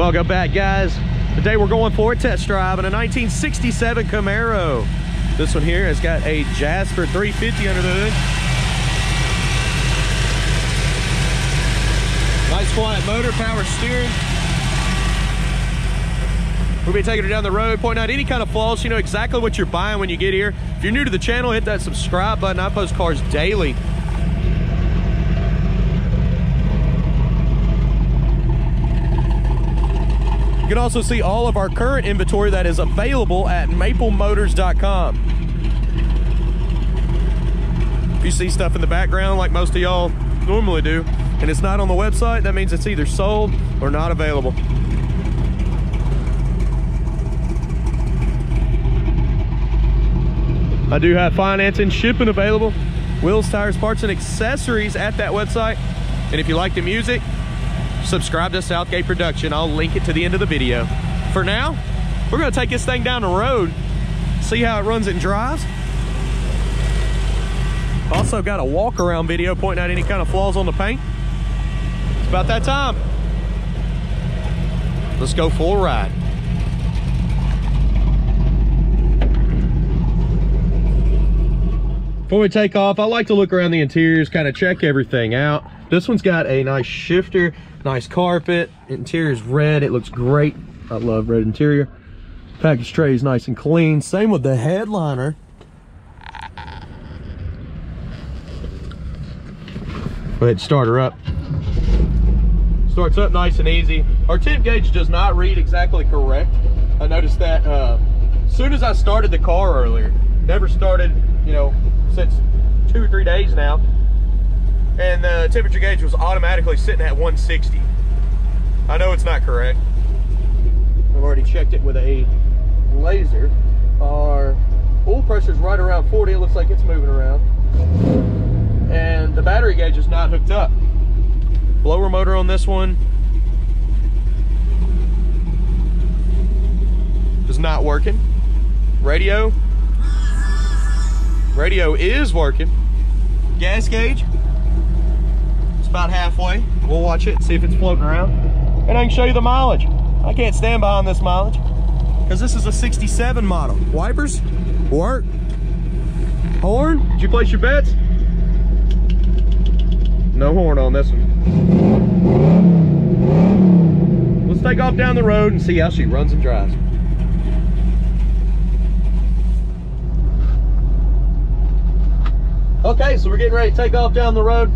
Welcome back, guys. Today we're going for a test drive in a 1967 Camaro. This one here has got a Jasper 350 under the hood. Nice quiet motor, power steering. We'll be taking her down the road, pointing out any kind of flaws so you know exactly what you're buying when you get here. If you're new to the channel, hit that subscribe button. I post cars daily. You can also see all of our current inventory that is available at maplemotors.com. If you see stuff in the background like most of y'all normally do, and it's not on the website, that means it's either sold or not available. I do have financing, shipping available, wheels, tires, parts, and accessories at that website. And if you like the music, subscribe to Southgate Production. I'll link it to the end of the video. For now, we're gonna take this thing down the road, see how it runs and drives. Also got a walk around video pointing out any kind of flaws on the paint. It's about that time. Let's go for a ride. Before we take off, I like to look around the interiors, kind of check everything out. This one's got a nice shifter, nice carpet. Interior's red, it looks great. I love red interior. Package tray is nice and clean. Same with the headliner. Go ahead and start her up. Starts up nice and easy. Our temp gauge does not read exactly correct. I noticed that as soon as I started the car earlier. Never started, you know, since 2 or 3 days now, and the temperature gauge was automatically sitting at 160. I know it's not correct. I've already checked it with a laser. Our oil pressure is right around 40. It looks like it's moving around, and the battery gauge is not hooked up. Blower motor on this one is not working. Radio is working. Gas gauge, it's about halfway. We'll watch it, see if it's floating around. And I can show you the mileage. I can't stand behind this mileage because this is a 67 model. Wipers work. Horn, did you place your bets? No horn on this one. Let's take off down the road and see how she runs and drives. Okay, so we're getting ready to take off down the road.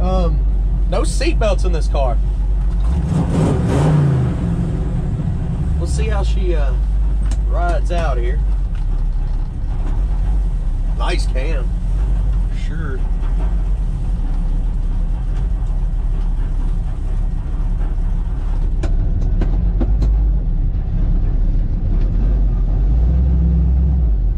No seatbelts in this car. Let's see how she rides out here. Nice cam, for sure.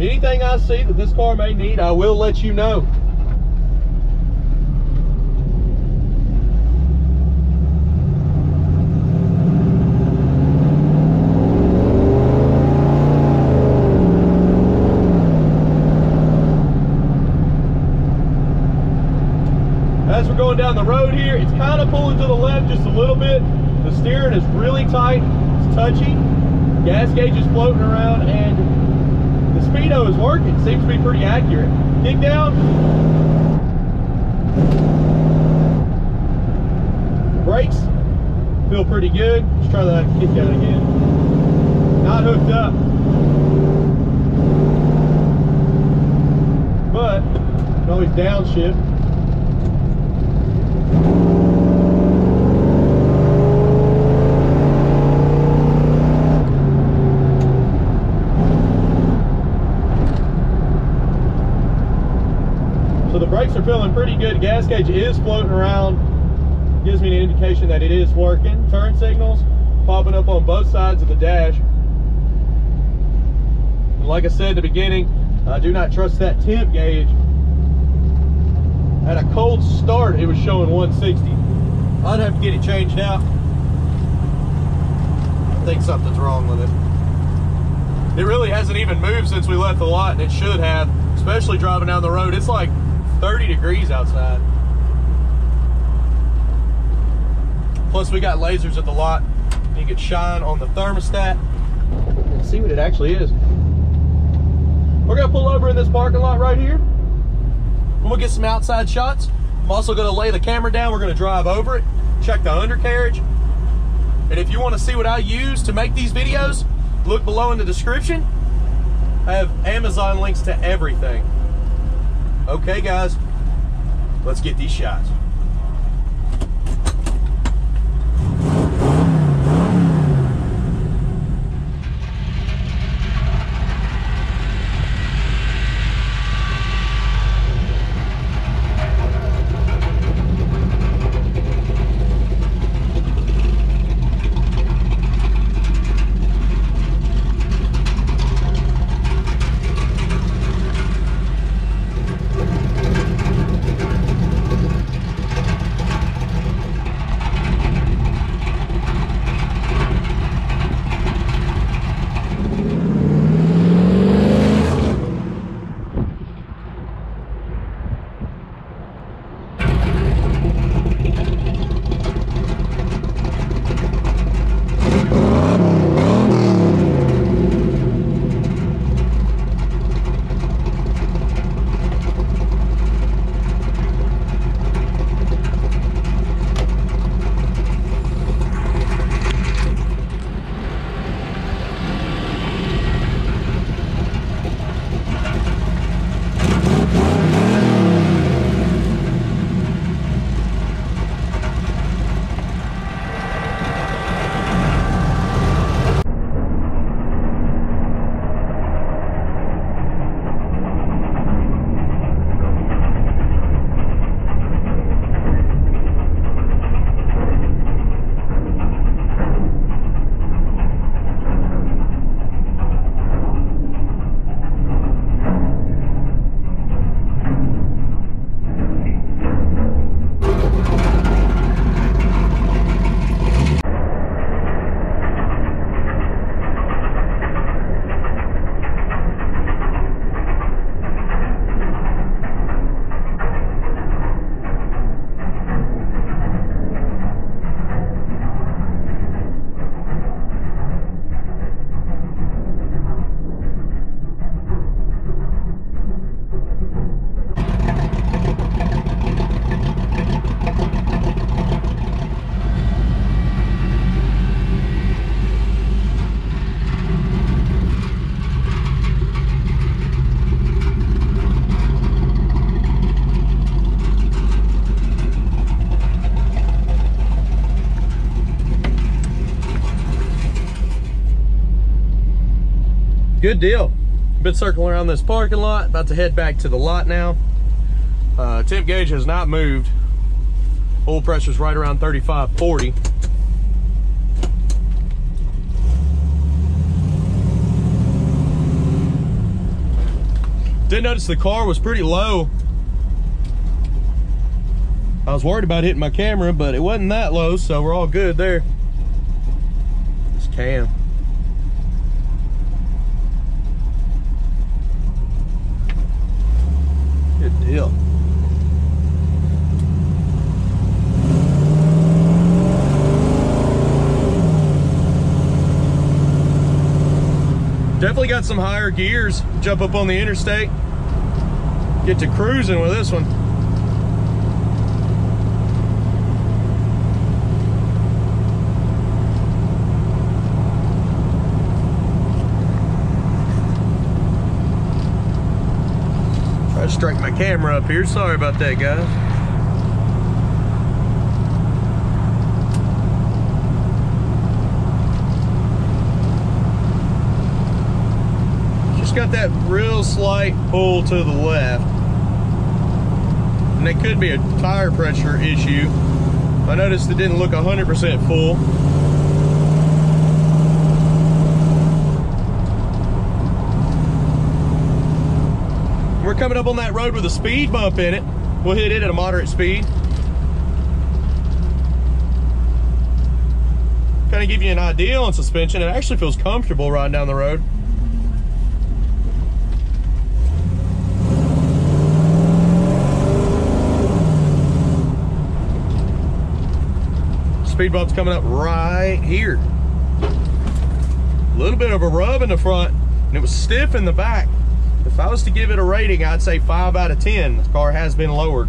Anything I see that this car may need, I will let you know. As we're going down the road here, it's kind of pulling to the left just a little bit. The steering is really tight, it's touchy. Gas gauge is floating around, and the speedo is working. Seems to be pretty accurate. Kick down. Brakes feel pretty good. Let's try that kick down again. Not hooked up. But you can always downshift. Brakes are feeling pretty good. Gas gauge is floating around. Gives me an indication that it is working. Turn signals popping up on both sides of the dash. And like I said at the beginning, I do not trust that temp gauge. At a cold start, it was showing 160. I'd have to get it changed out. I think something's wrong with it. It really hasn't even moved since we left the lot, and it should have, especially driving down the road. It's like 30 degrees outside. Plus we got lasers at the lot. You could shine on the thermostat and see what it actually is. We're gonna pull over in this parking lot right here. We'll get some outside shots. I'm also gonna lay the camera down. We're gonna drive over it, check the undercarriage. And if you want to see what I use to make these videos, look below in the description. I have Amazon links to everything. Okay guys, let's get these shots. Good deal. Been circling around this parking lot, about to head back to the lot now. Temp gauge has not moved. Oil pressure's right around 35-40. Did notice the car was pretty low. I was worried about hitting my camera, but it wasn't that low, so we're all good there. This cam. Good deal. Definitely got some higher gears. Jump up on the interstate. Get to cruising with this one. Strike my camera up here. Sorry about that, guys. Just got that real slight pull to the left. And that could be a tire pressure issue. I noticed it didn't look 100% full. We're coming up on that road with a speed bump in it. We'll hit it at a moderate speed. Kind of give you an idea on suspension. It actually feels comfortable riding down the road. Speed bump's coming up right here. little bit of a rub in the front, and it was stiff in the back. If I was to give it a rating, I'd say 5 out of 10. This car has been lowered.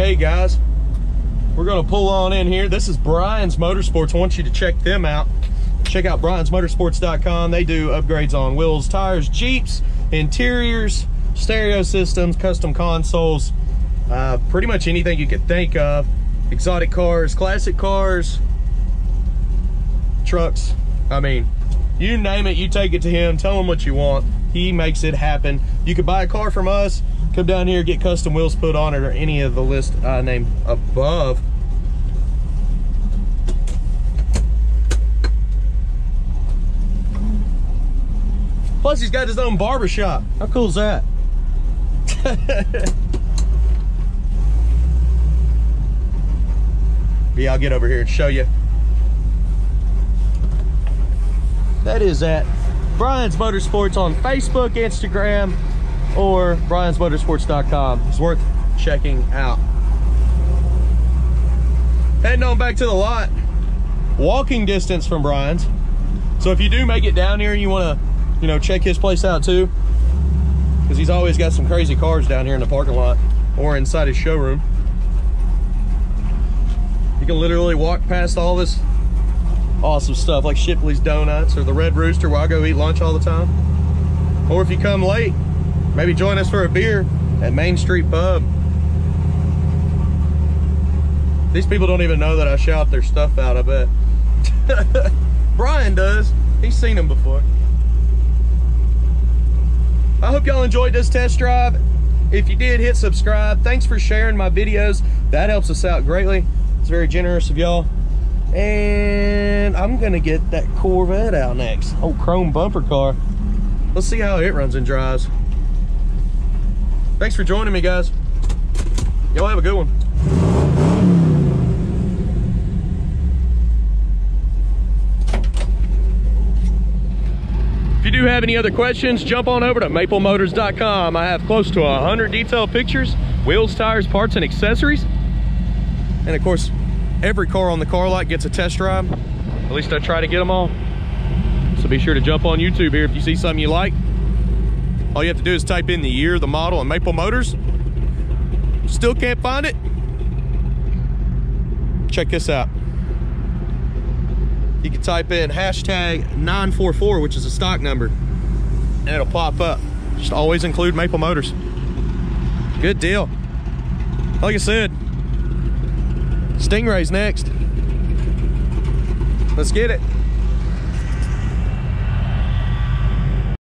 Okay guys, we're gonna pull on in here. This is Brian's Motorsports. I want you to check them out. Check out briansmotorsports.com. They do upgrades on wheels, tires, Jeeps, interiors, stereo systems, custom consoles, pretty much anything you could think of. Exotic cars, classic cars, trucks. I mean, you name it, you take it to him, tell him what you want. He makes it happen. You could buy a car from us, come down here, get custom wheels put on it, or any of the list I named above. Plus he's got his own barbershop. How cool is that? Yeah, I'll get over here and show you. That is at Brian's Motorsports on Facebook, Instagram, or briansmotorsports.com. It's worth checking out. Heading on back to the lot, walking distance from Brian's. So if you do make it down here and you want to, you know, check his place out too, because he's always got some crazy cars down here in the parking lot or inside his showroom. You can literally walk past all this awesome stuff like Shipley's Donuts or the Red Rooster, where I go eat lunch all the time. Or if you come late, maybe join us for a beer at Main Street Pub. These people don't even know that I shout their stuff out, I bet. Brian does. He's seen them before. I hope y'all enjoyed this test drive. If you did, hit subscribe. Thanks for sharing my videos. That helps us out greatly. It's very generous of y'all. And I'm gonna get that Corvette out next. Oh, chrome bumper car. Let's see how it runs and drives. Thanks for joining me, guys. Y'all have a good one. If you do have any other questions, jump on over to maplemotors.com. I have close to 100 detailed pictures, wheels, tires, parts, and accessories. And of course, every car on the car lot gets a test drive. At least I try to get them all. So be sure to jump on YouTube here if you see something you like. All you have to do is type in the year, the model, and Maple Motors. Still can't find it? Check this out. You can type in hashtag 944, which is a stock number, and it'll pop up. Just always include Maple Motors. Good deal. Like I said, Stingray's next. Let's get it.